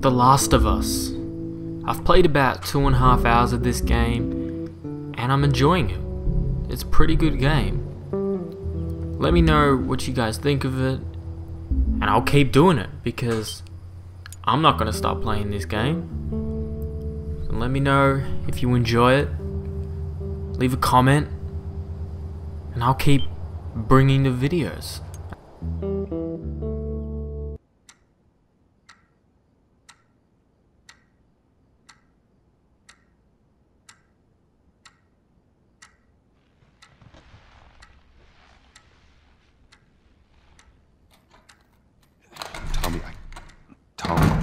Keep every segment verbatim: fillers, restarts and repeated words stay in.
The Last of Us. I've played about two and a half hours of this game, and I'm enjoying it. It's a pretty good game. Let me know what you guys think of it, and I'll keep doing it, because I'm not going to stop playing this game. So let me know if you enjoy it. Leave a comment, and I'll keep bringing the videos.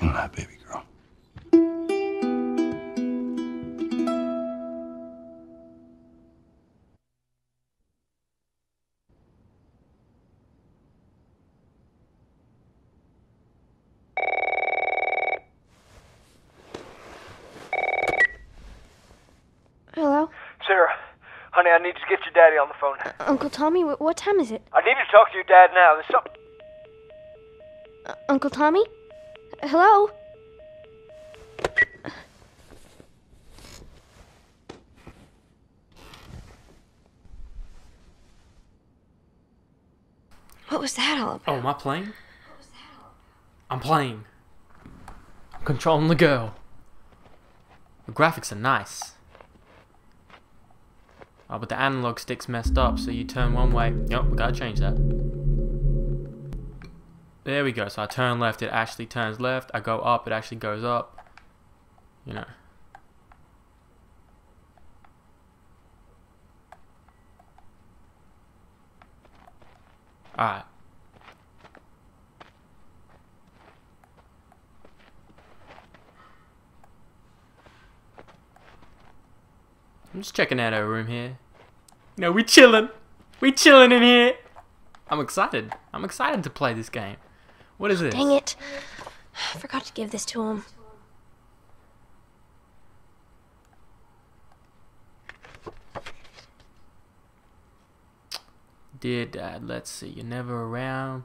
My baby girl. Hello? Sarah, honey, I need to get your daddy on the phone. Uh, Uncle Tommy, wh what time is it? I need to talk to your dad now. There's something... Uh, Uncle Tommy? Hello? What was that all about? Oh, am I playing? What was that all about? I'm playing. I'm controlling the girl. The graphics are nice. Oh, but the analog stick's messed up, so you turn one way. Yep, we gotta change that. There we go, so I turn left, it actually turns left. I go up, it actually goes up. You know. Alright. I'm just checking out our room here. You know, we chillin'. We chillin' in here. I'm excited. I'm excited to play this game. What is this? Dang it. I forgot to give this to him. Dear Dad, let's see. You're never around.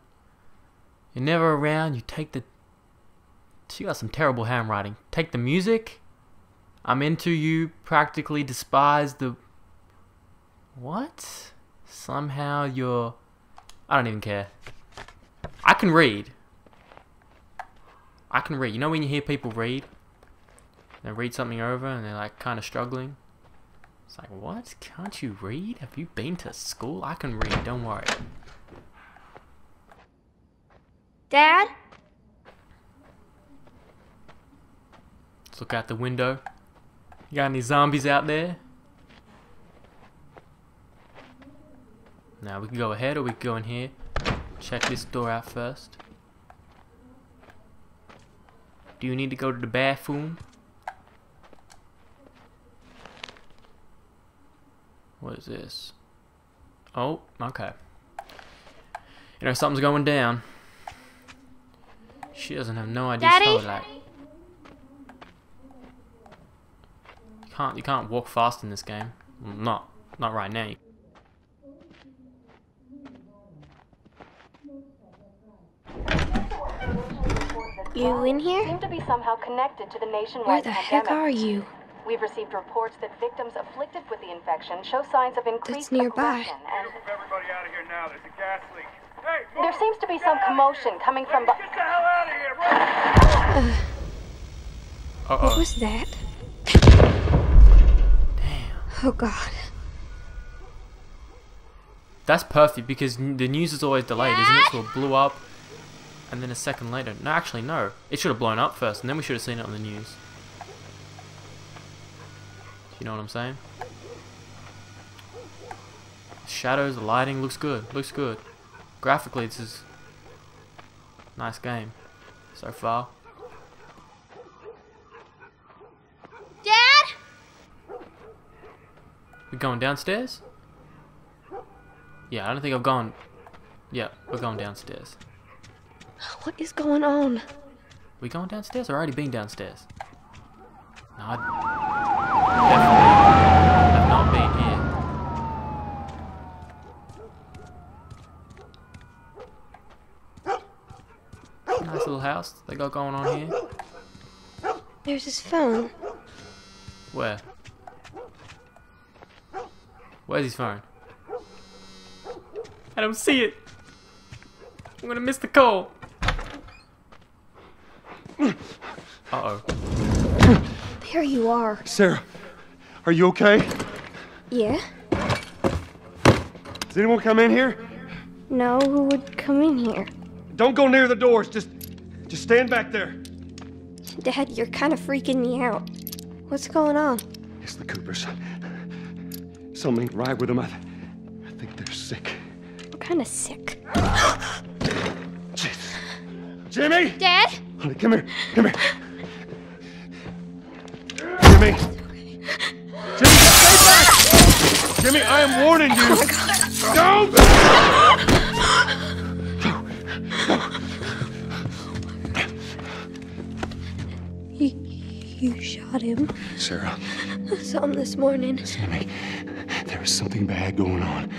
You're never around. You take the... You got some terrible handwriting. Take the music. I'm into you. Practically despise the... What? Somehow you're... I don't even care. I can read. I can read. You know when you hear people read? They read something over and they're like kind of struggling. It's like, what? Can't you read? Have you been to school? I can read. Don't worry. Dad? Let's look out the window. You got any zombies out there? Now we can go ahead or we can go in here. Check this door out first. Do you need to go to the bathroom? What is this? Oh, okay. You know, something's going down. She doesn't have no idea. Daddy? Spell like. You can't, you can't walk fast in this game. Well, not, not right now. You in here? Seem to be somehow connected to the nationwide Where the pandemic. Heck are you? We've received reports that victims afflicted with the infection show signs of increased nearby. And everybody out of here now. There's a gas leak. Hey, there seems to be some commotion coming from. Get the hell out of here, bro! Uh, uh-oh. What was that? Damn. Oh God. That's perfect because the news is always delayed, isn't it? So it blew up, and then a second later. No, actually, no. It should have blown up first, and then we should have seen it on the news. You know what I'm saying? The shadows, the lighting looks good. Looks good. Graphically, this is a nice game so far. Dad? We're going downstairs? Yeah, I don't think I've gone. Yeah, we're going downstairs. What is going on? We going downstairs or already been downstairs? No, I... Definitely have not been here. Nice little house they got going on here. There's his phone. Where? Where's his phone? I don't see it. I'm gonna miss the call. Uh oh. There you are. Sarah. Are you okay? Yeah. Does anyone come in here? No, who would come in here? Don't go near the doors. Just, just stand back there. Dad, you're kind of freaking me out. What's going on? It's the Coopers. Something ain't right with them. I, I think they're sick. What kind of sick? Jesus. Jimmy! Dad? Honey, come here. Come here. Jimmy! Jimmy, stay back! Jimmy, I am warning you! Oh my God. Don't! Go. Go. You, you shot him. Sarah. I saw him this morning. Listen to me. There is something bad going on.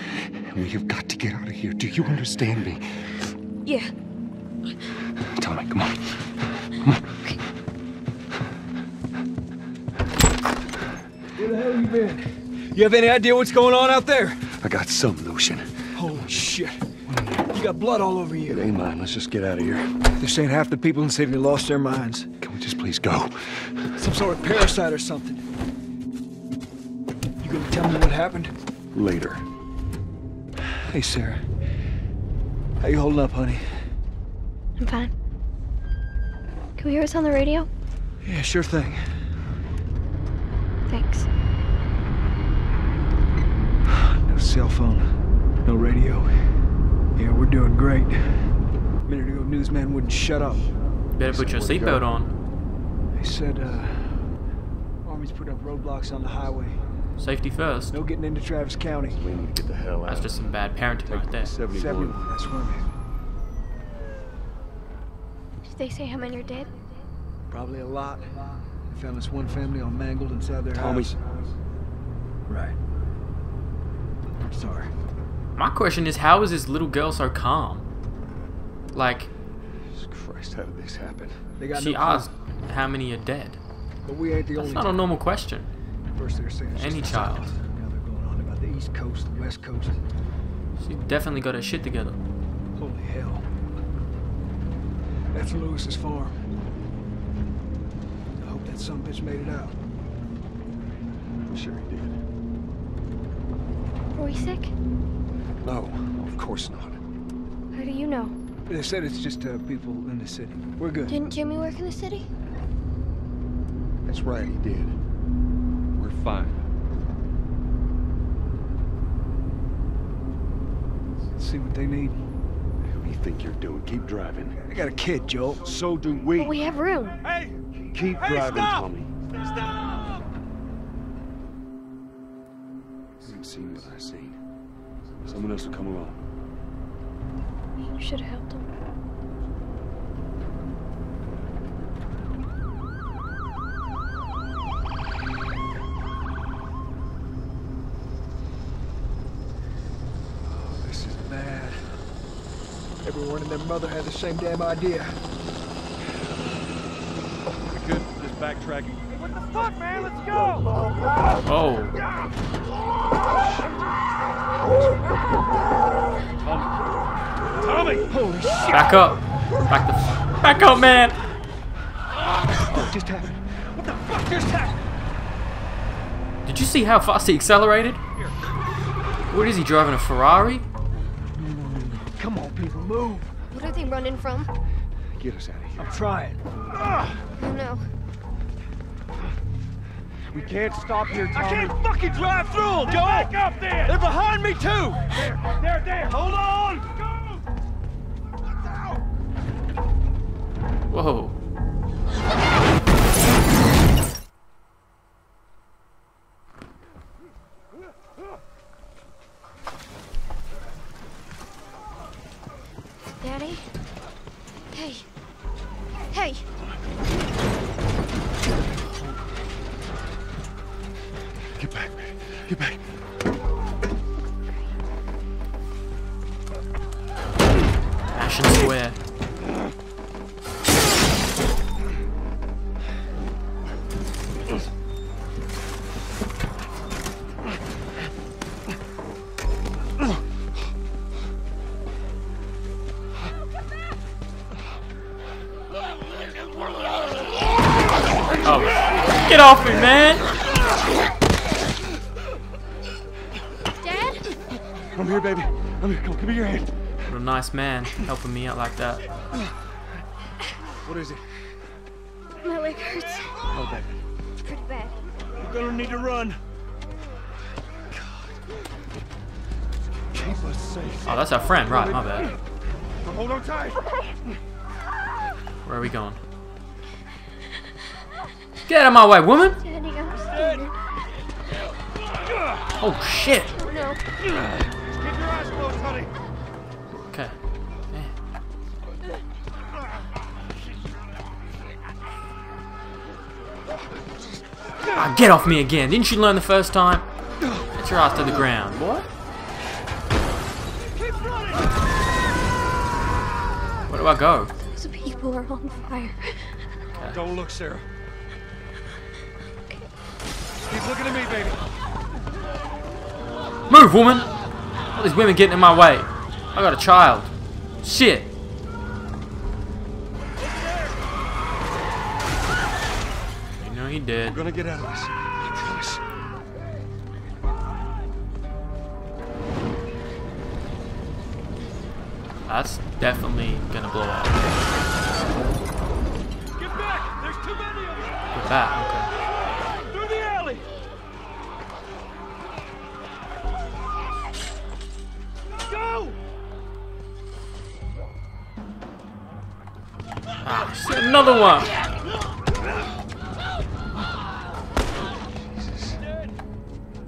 We have got to get out of here. Do you understand me? Yeah. Tell me, come on. Come on. Okay. Where the hell have you been? You have any idea what's going on out there? I got some notion. Holy shit. You got blood all over you. It ain't mine. Let's just get out of here. They're saying half the people in the city lost their minds. Can we just please go? Some sort of parasite or something. You gonna tell me what happened? Later. Hey, Sarah. How you holding up, honey? I'm fine. Can we hear us on the radio? Yeah, sure thing. Thanks. No cell phone, no radio. Yeah, we're doing great. A minute ago, newsman wouldn't shut up. Better put your seatbelt on. They said, uh, Army's put up roadblocks on the highway. Safety first. No getting into Travis County. We need to get the hell out. That's just some bad parenting right there. seventy-one, that's where I'm at. Did they say how many are dead? Probably a lot. Found this one family all mangled inside their Tommy. house. Right. I'm sorry. My question is, how is this little girl so calm? Like, Jesus Christ, how did this happen? They got she no asked clue. how many are dead. But we ain't the That's only not time. a normal question. First they're saying any child. Now they're going on about the East Coast, the West Coast. She definitely got her shit together. Holy hell. That's Lewis's farm. Some bitch made it out. I'm sure he did. Were we sick? No, of course not. How do you know? They said it's just uh, people in the city. We're good. Didn't Jimmy work in the city? That's right, he did. We're fine. Let's see what they need. What do you think you're doing? Keep driving. I got a kid, Joel. So do we. But we have room. Hey! Keep hey, driving, stop. Tommy. Stop! You haven't seen what I've seen. Someone else will come along. You should have helped him. Everyone and their mother had the same damn idea. We could just backtracking. Hey, what the fuck, man? Let's go! Oh. oh. Tommy! Tommy! Holy shit! Back up! Back the f back up, man! What just happened? What the fuck just happened? Did you see how fast he accelerated? What is he driving? A Ferrari? Come on, people, move! What are they running from? Get us out of here. I'm trying. Oh, no. We can't stop here, Tommy. I can't fucking drive through them, Joel! Back up there! They're behind me, too! There, there, there! Hold on! Go! Look out! Whoa. Daddy? Hey. Hey! Get back, man. Get back. Ashen Square. Get off me, man! Dad? I'm here, baby. I'm here. Come on, give me your hand. What a nice man helping me out like that. What is it? My leg hurts. Oh, baby. It's pretty bad. We're gonna need to run. God. Keep us safe. Oh, that's our friend, right? My bad. Hold on tight. Where are we going? Get out of my way, woman! Daddy, I'm scared. Oh shit! Oh, no. Keep your eyes closed, honey. Okay. Man. Ah, get off me again! Didn't you learn the first time? Get your ass to the ground, boy. Keep running. Where do I go? Those people are on fire. Okay. Don't look, Sarah. Keep looking at me, baby. Move, woman! All these women getting in my way. I got a child. Shit. You know he did. We're gonna get out of this. I promise. That's definitely gonna blow up. Get back! There's too many of them. Get back. Okay. Ah, shit, another one! Jesus.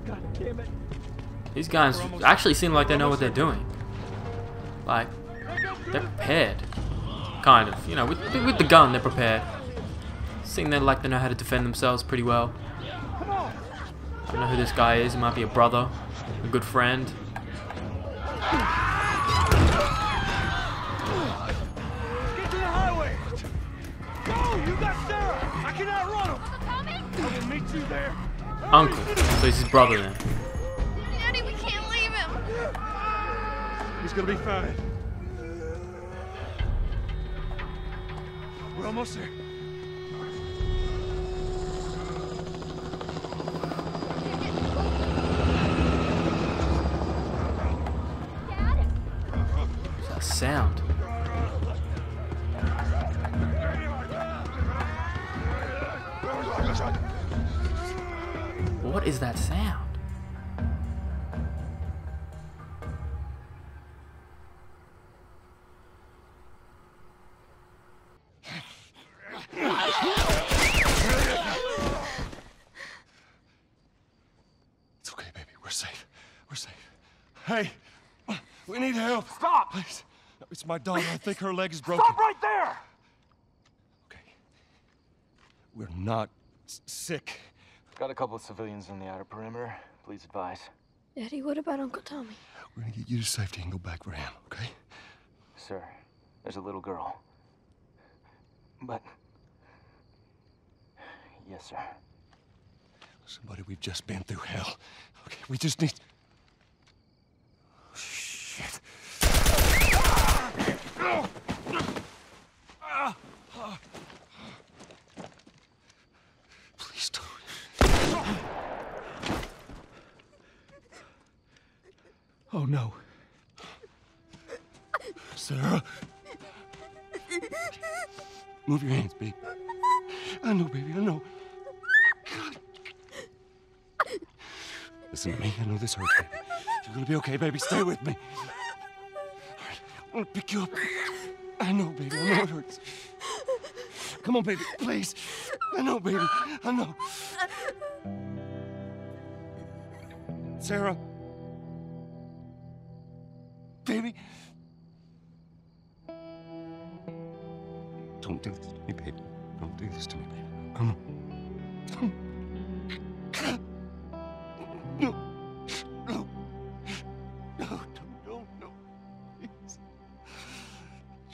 God damn it. These guys actually seem like they know what they're doing. Like, they're prepared. Kind of. You know, with, with the gun, they're prepared. Seem they like they know how to defend themselves pretty well. I don't know who this guy is. He might be a brother, a good friend. Uncle. So he's his brother then. Daddy, we can't leave him. He's gonna be fine. We're almost there. Dad? What's that sound? What is that sound? Hey, we need help. Stop! Please. It's my daughter. I think her leg's broken. Stop right there! Okay. We're not sick. Got a couple of civilians in the outer perimeter. Please advise. Daddy, what about Uncle Tommy? We're gonna get you to safety and go back for him, okay? Sir, there's a little girl. But... Yes, sir. Listen, buddy, we've just been through hell. Okay, we just need... Oh, shit. Please don't. Oh, no. Sarah. Move your hands, babe. I know, baby, I know. God. Listen to me, I know this hurts, baby. You're gonna be okay, baby, stay with me. All right, I'm gonna pick you up. I know, baby, I know it hurts. Come on, baby, please. I know, baby, I know. Sarah. Baby. Don't do this to me, baby. Don't do this to me, baby. Come on. No. No. No, no, no, no. Please.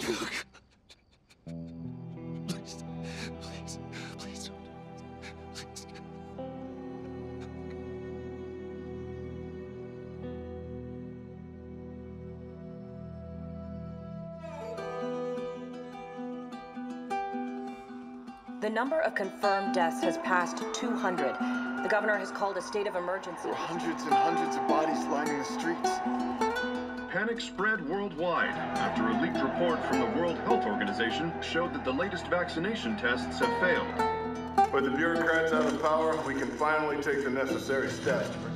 Oh, God. Please. Please. Please don't do this. Please. The number of confirmed deaths has passed two hundred. The governor has called a state of emergency. There are hundreds and hundreds of bodies lining the streets. Panic spread worldwide after a leaked report from the World Health Organization showed that the latest vaccination tests have failed. With the bureaucrats out of power, we can finally take the necessary steps.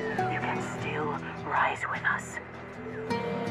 You can still rise with us.